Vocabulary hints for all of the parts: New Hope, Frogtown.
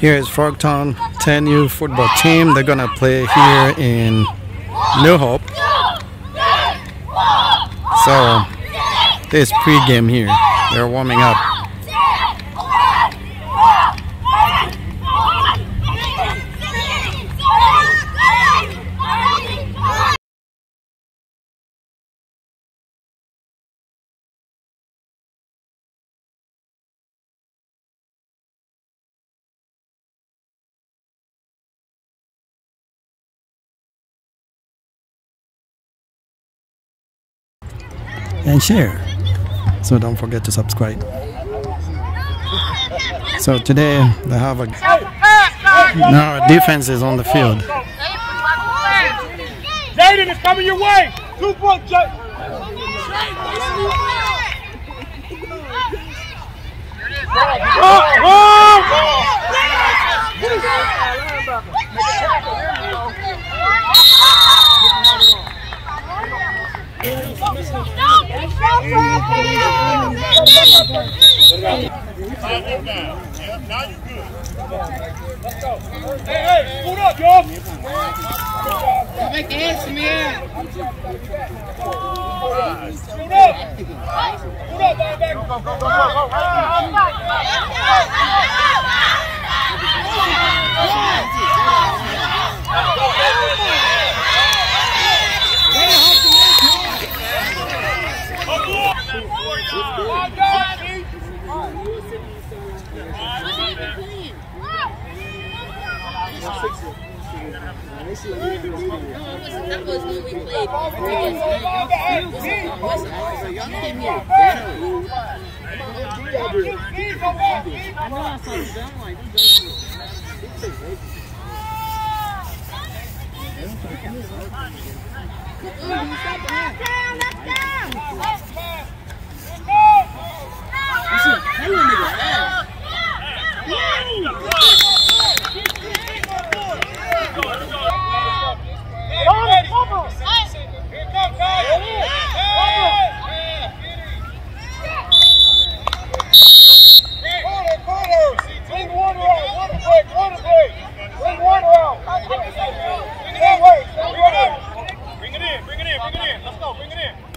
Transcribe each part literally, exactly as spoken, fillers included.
Here is Frogtown ten U football team. They're gonna play here in New Hope. So this pre-game here, they're warming up. And share, so don't forget to subscribe. So today they have a now defense is on the field. Jaden is coming your way. Two point, now you're good. Let's go. Hey, hey, pull up, y'all. Come back in, man. Pull up. Pull up, back, back. Go, go, go,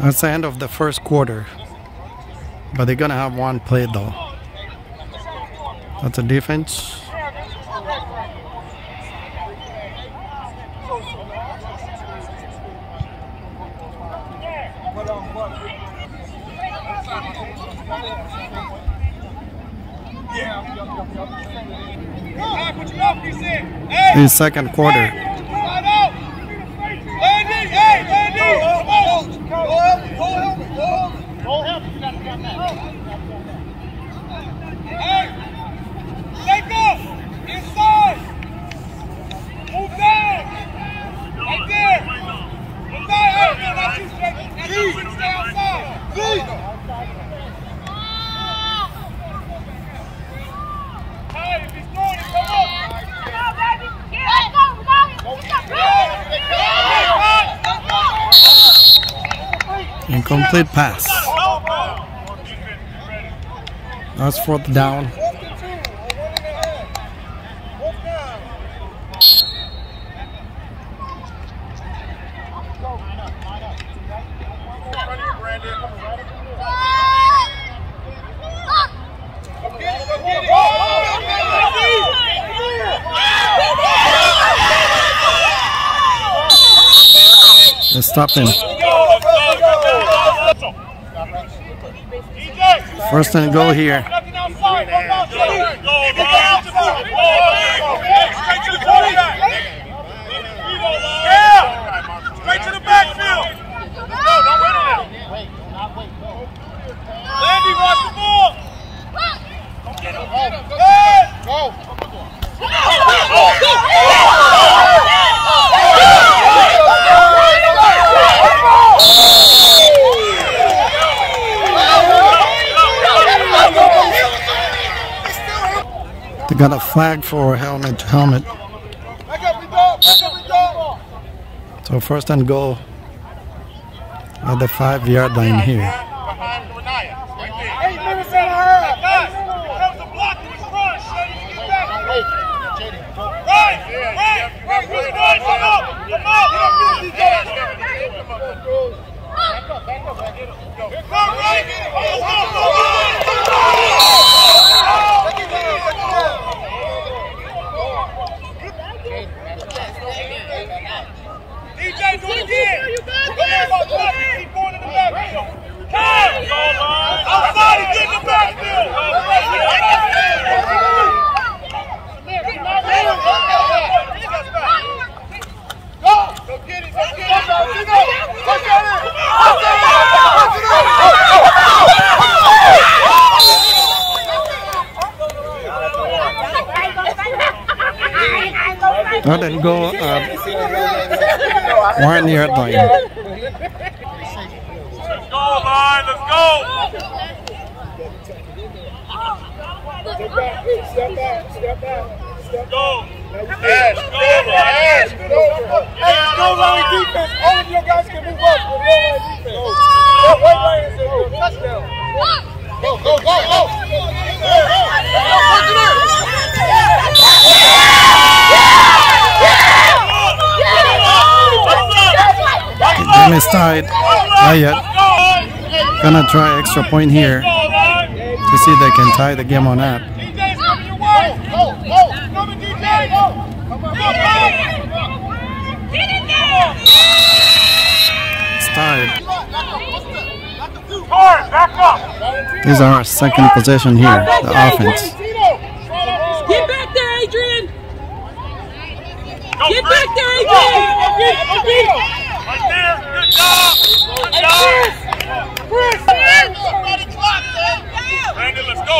That's the end of the first quarter, but they're gonna have one play though. That's a defense. The second quarter. Incomplete pass. That's fourth down. They stopped him. First and goal here. Straight to the backfield. No, don't wait on that. Landy, watch the ball. Get him. Go. They got a flag for helmet to helmet. So first and goal at the five yard line here. Eight minutes in a half. That was a block. It was rush. I didn't go up. We're in the earth line. Let's go, line. Let's go. Step back. Step back. Step back. Step go. Ash. Go, Ash. Go, go, line defense. All of you guys can move up. Go, line defense. Go, white line is a touchdown. Go, go, go, go. Game is tied. Not yet. Gonna try extra point here to see if they can tie the game or not. It's tied. These are our second possession here, the offense. Get back there, Adrian! Get back there, Adrian! Right there, good job! Good job! Chris! Randy, let's go!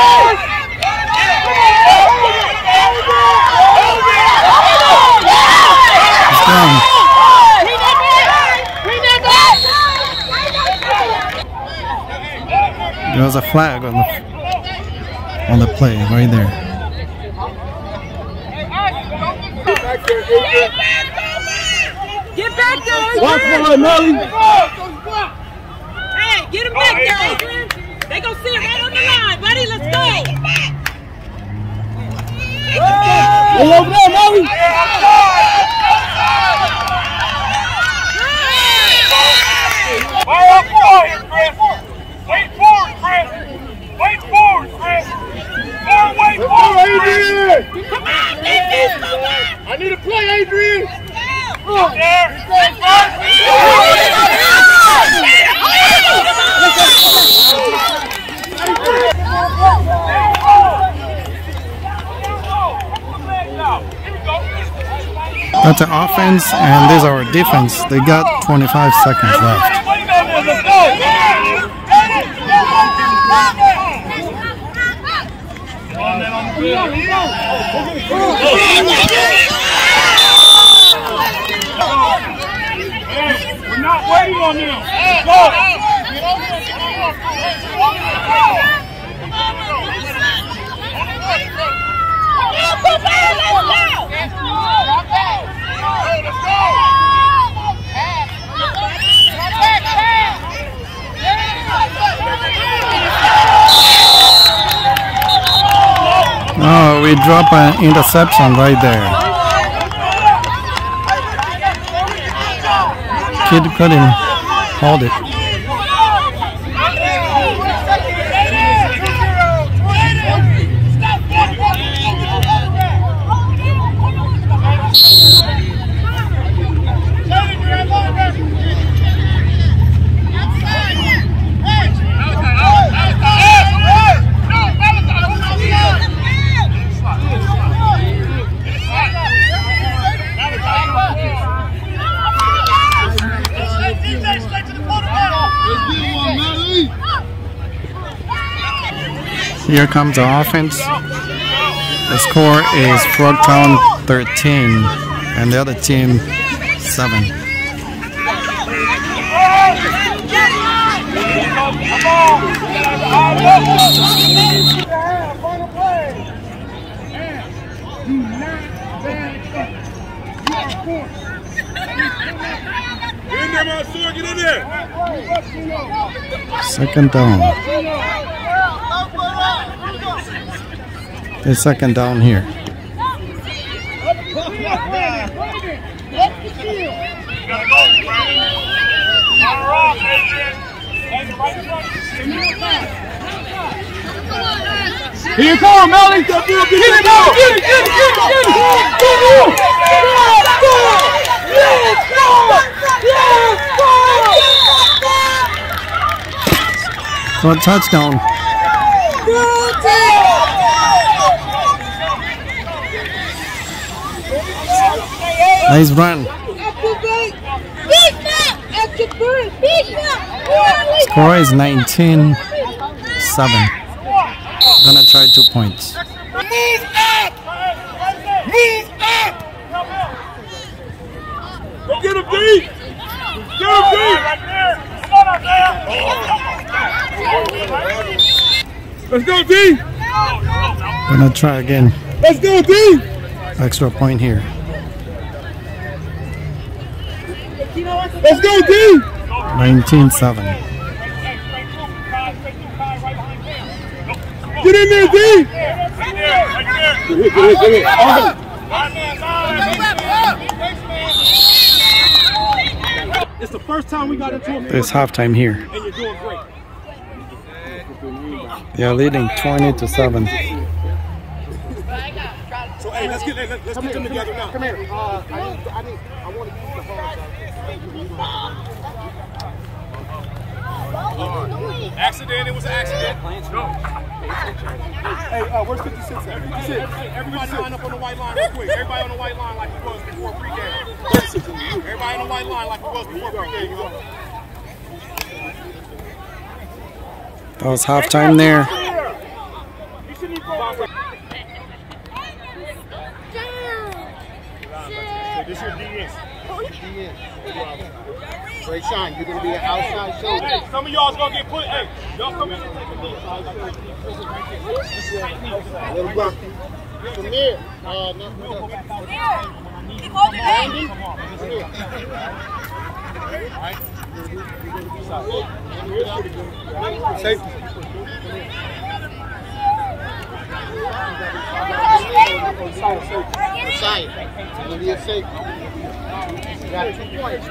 There was a flag on the on the play right there. Get back there! Watch for Melly! Hey, get him back there, Adrian! They gonna see it right on the line, buddy. Let's go! Go over there, Melly! Why up for here, Chris? Wait forward, Chris! Wait forward, Chris! Forward, wait forward, Adrian! Come on, defense, come on! I need to play, Adrian! Come there! Come on! That's an offense, and these are our defense. They got twenty-five seconds left. We're not waiting on them. Go! Oh, we drop an interception right there. Kid couldn't hold it. Here comes the offense. The score is Frogtown thirteen and the other team seven. Do not back up. You are forced. Get in there, Mansoor. Get in there. Second down. They're second down here. Here you come, Melly! Get it, get it, get it, get it, get it! Yes, go! Yes, go! Yes, go! One touchdown. Nice run. Score is nineteen seven. Gonna try two points. Move up! Move up! Go get him deep! Get him deep! Come on up there! Let's go deep! Gonna try again. Let's go deep! Extra point here. Let's go deep! nineteen seven. Get in there, D! Right there, right there. Get in, get in. Oh. It's the first time we got into it. It's halftime here. And you're doing great. They are leading twenty to seven. So, hey, let's get, let's, let's get them together now. Come here. Uh, I need, I need, I want to use the phone. Accident, it was an accident. Go. Hey, uh, where's fifty-six at? fifty-six. Everybody line up on the white line real quick. Everybody on the white line like it was before pregame. Everybody on the white line like it was before pregame. That was halftime there. Great shine. You're going to be an outside shoulder. Some of y'all's going to get put. Hey, y'all come in and take a look. Little block. From here. Uh, no, no. Keep holding it. All right. Safety. Side. It's going to be a safety. You got two points.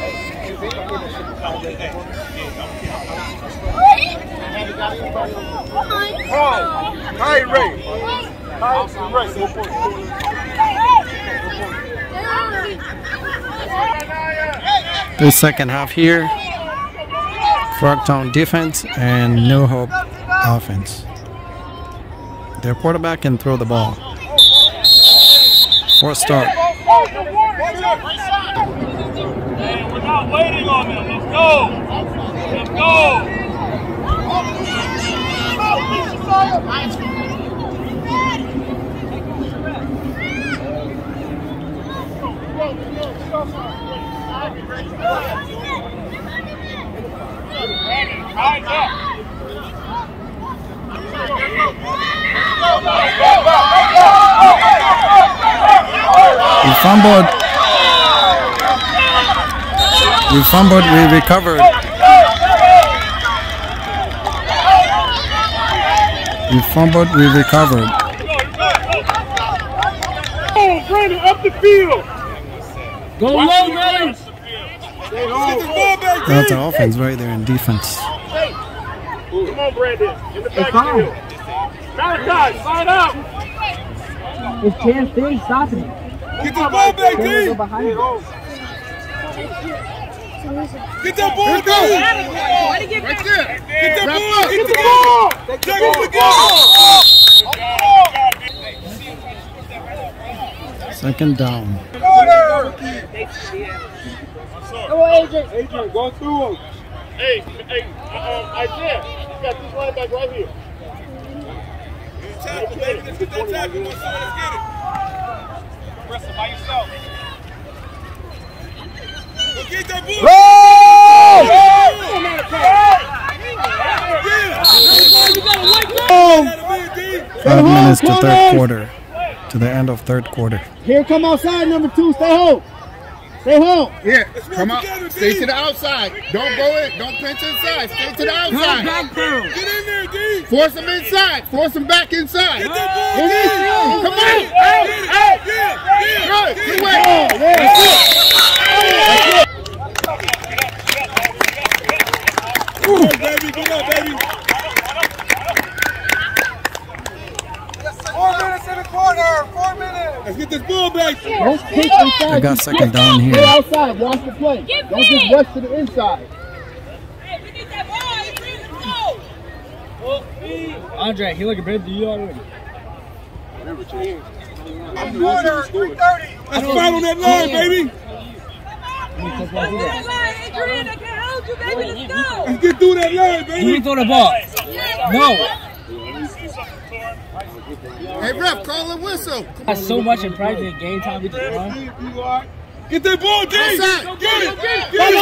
High rate. High rate. The second half here. Frogtown defense and New Hope offense. Their quarterback can throw the ball. Fourth start. Not waiting on them. Let's go. Let's go. Fumbled. We fumbled, we recovered. We fumbled, we recovered. Oh, Brandon, up the field. Go low, man. That's the offense right there in defense. Come on, Brandon. In the backfield. Malachi, slide out. It's Cam Thing stopping it. Get the ball back, D. Get that ball, go! Get that ball! Get the ball! Check him again! Second down. Go, Adrian! Adrian, go through him! Hey, hey, um, Isaiah, you got this line back right here. Let's get that tackle, let's get it! Press it by yourself. Get that ball! Oh! Oh! Five minutes to third quarter. To the end of third quarter. Here come outside, number two. Stay home. Stay home. Yeah, come out. Stay to the outside. Don't go in. Don't pinch inside. Stay to the outside. Back down. Get in there, D. Force them inside. Force them back inside. Get that ball. Get come on. Hey, hey. Good. Good way. That's it. Ooh. Come on, baby. Come on, baby. Four minutes in the corner. Four minutes. Let's get this ball back. Don't pitch inside. I got second down here. Go outside. Watch the play. Get Don't just rush to the inside. Hey, we need that ball. You're free to throw. Andre, he looking better than you already. Remember, James. Corner, three thirty. Let's fight on that line, baby. Let's go that line, Adrian. I can't hold you, baby. Let's go. Let's get through that line, baby. You throw the ball. No. Hey, ref, call a whistle. That's so much in practice and game time. Get that ball, D. Get, get it. Get it. Get it.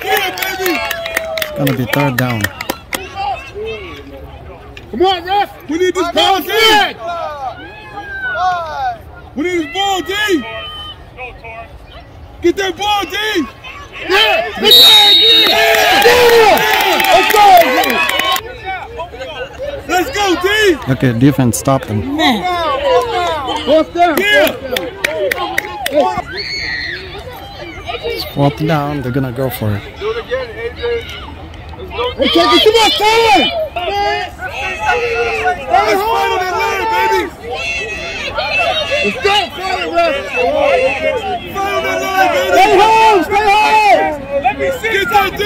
Get it, baby. It's going to be third down. Come on, ref. We need this ball, D. We need his ball, D! Get that ball, D! Yeah! Let's go! Let's go, D! Okay, defense stopped him. Man! Fourth down! Yeah! Fourth down, they're gonna go for it. Do it again, A J! Let's take it to my side! Let's fight baby! Let's go! Follow that. Stay home! Stay home! Let me see. Get that D!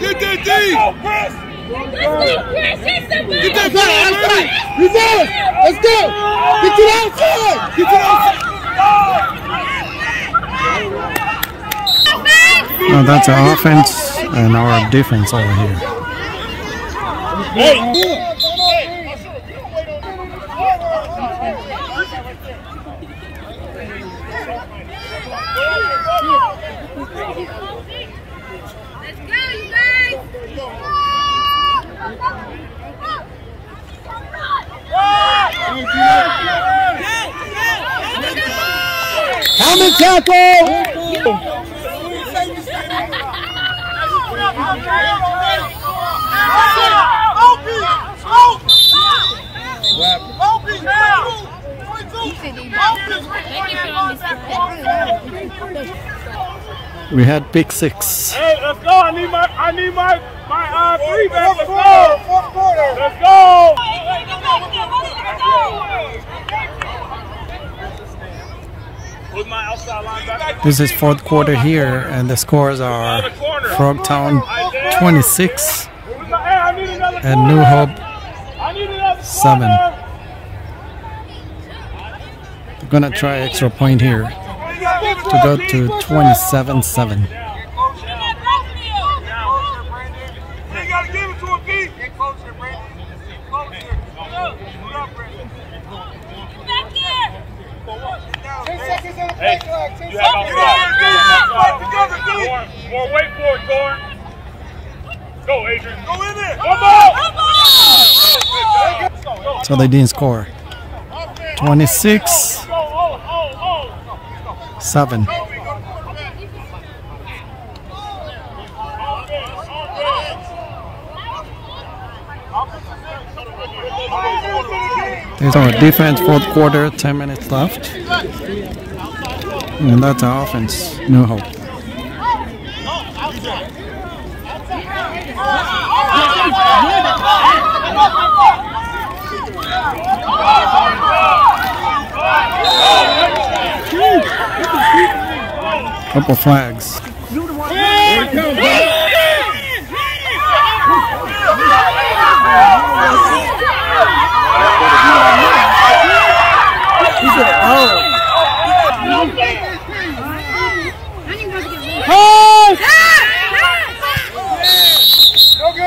Get that D! Let's go, Chris! Hit somebody! Get that D! Let's go! Get to the outside! Get to the outside! Now that's our offense and our defense over here. Hey! Common tackle! We had pick six. Hey, let's go! I need my, I need my, my uh, three back. Let's go! Fourth quarter. Let's go! This is fourth quarter here, and the scores are Frogtown twenty-six and New Hope seven. They're gonna try extra point here to go to twenty-seven seven. Hey, you have all the time. More weight for it, Torn. Go, Adrian. Go in there. One ball. So they didn't score. twenty-six seven. There's our defense, fourth quarter, ten minutes left. And that's our offense, New Hope. Couple flags.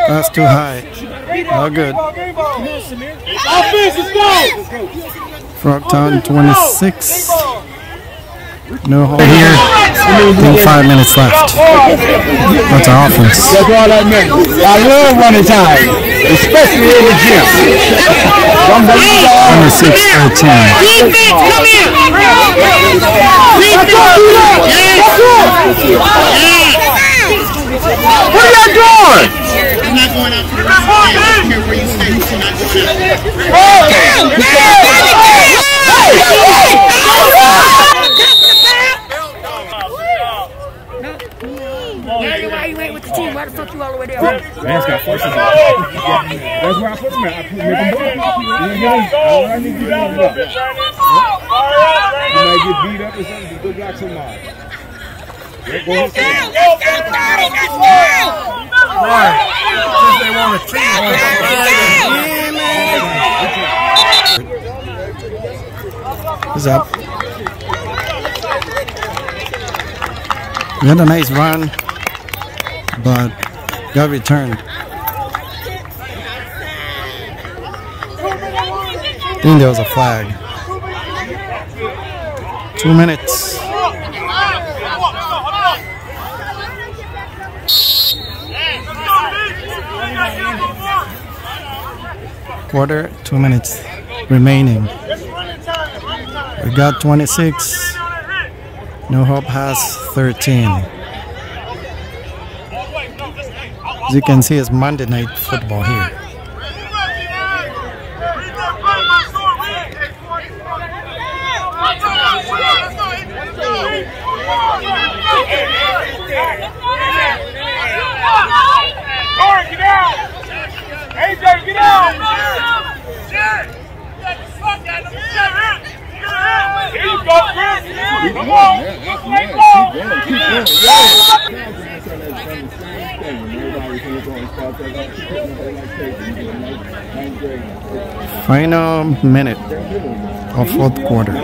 That's too high. Not good. Frogtown twenty-six. No, hold on. Only five minutes left. That's our offense. That's all that meant. I love running time, especially in the gym. twenty-six thirteen. Defense, come here. What are you doing? I'm not going out to the rest of the game. I don't care where you stay. You're not going to the Hey! Hey! Man's got forces on. That's where I put him at. I put him at the ball. All I need to do is get him up. You might get beat up or something. Good luck tomorrow. Let's go. Let's go. Right. Since they want to team. What's up? We had a nice run, but got returned. I think there was a flag. Two minutes. Quarter, two minutes remaining. We got twenty-six. New Hope has thirteen. As you can see, it's Monday night football here. Final minute of fourth quarter. I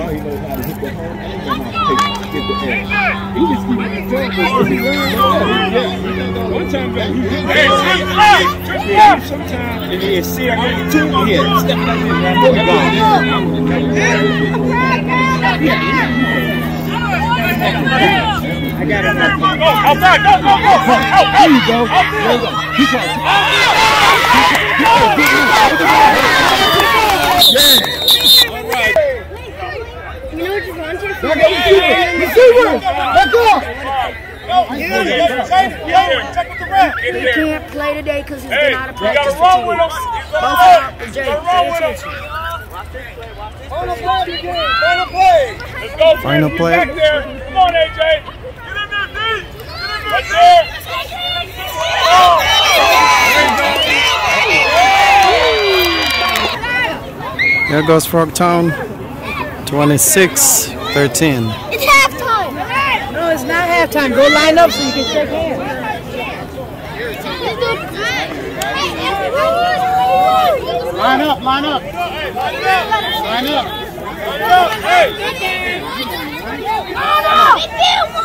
got it. Outside, go, go, go. There you go. There you go. Keep going. Yeah. All right. You know what you want here? Receiver. Let's go. Check with the ref. He can't play today because he's been out of practice. You got to run with him. You got to run with him. Final play. Back there. Come on, A J. Get in there, D. Right there. Oh. There goes Frogtown. twenty-six thirteen. It's halftime. No, it's not halftime. Go line up so you can check in. Line up, line up. Line up. Hey!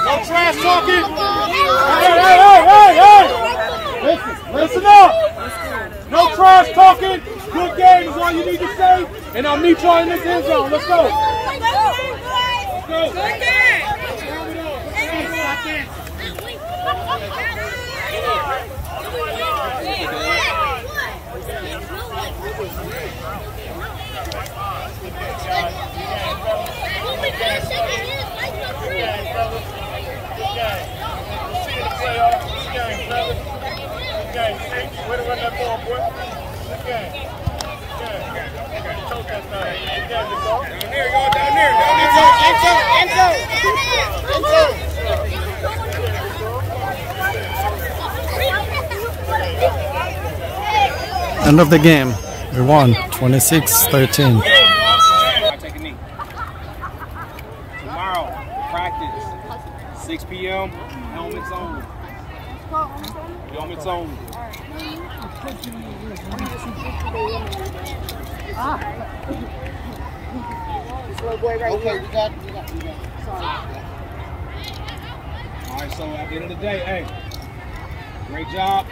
No trash talking! Hey, hey, hey, hey, hey! Listen, listen up! No trash talking! Good game is all you need to say, and I'll meet y'all in this end zone. Let's go! Let's go! Good game! End of the game. We won twenty-six thirteen. six p m Helmets only. Helmets only. This little boy right here. Okay, we got it. We got it. We got it. Sorry. All right, so at the end of the day, hey, great job.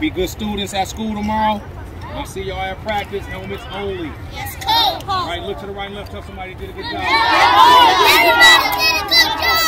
Be good students at school tomorrow. I'll see y'all at practice. Helmets only. Yes, coach. All right, look to the right and left. Tell somebody did a good job. Everybody did a good job.